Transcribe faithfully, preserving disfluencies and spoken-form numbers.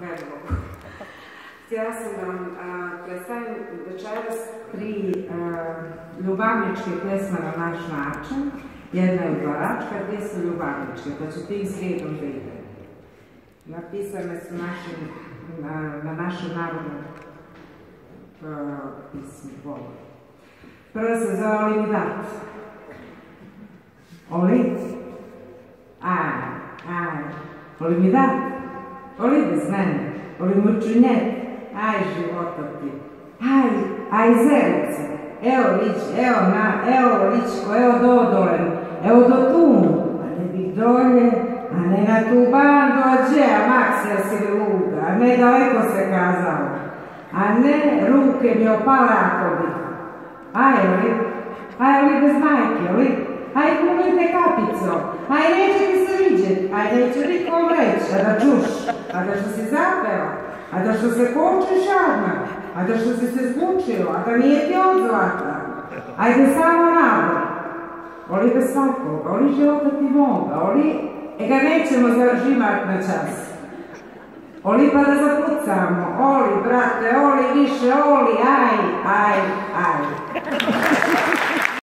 ne mogu. Htjela sam vam predstavim večeras tri ljubavničke pjesme na naš način. Jedna je udvaračka, dvije su ljubavničke, pa ću tim slijedom da ide. Napisane su na našem narodnom pismu Bogu. Prvo se zove Olim dat. Olim? Aj, aj. Olim mi dat? Olim bez mene? Olim uću njet? Aj života ti. Aj, aj zelice. Evo lić, evo na, evo ličko, evo do dolem, evo do tu, a ne bih dolje, a ne na tu ban dođe, a maksija si luga, a ne daleko se kazao, a ne ruke mi opala ako bi. Aj li, aj li bez majke, li, aj kumite kapico, aj neće ti se vidjet, aj neću nikom reći, a da čuš, a da što si zapeo, a da što se počeš žarma, a da što si se zvučio, a da nije ti odzlata. Ajde samo nama. Oli bez svakoga, oli života ti moga, oli... E ga nećemo zažimat na čas. Oli pa da zapucamo, oli brate, oli više, oli, aj, aj, aj.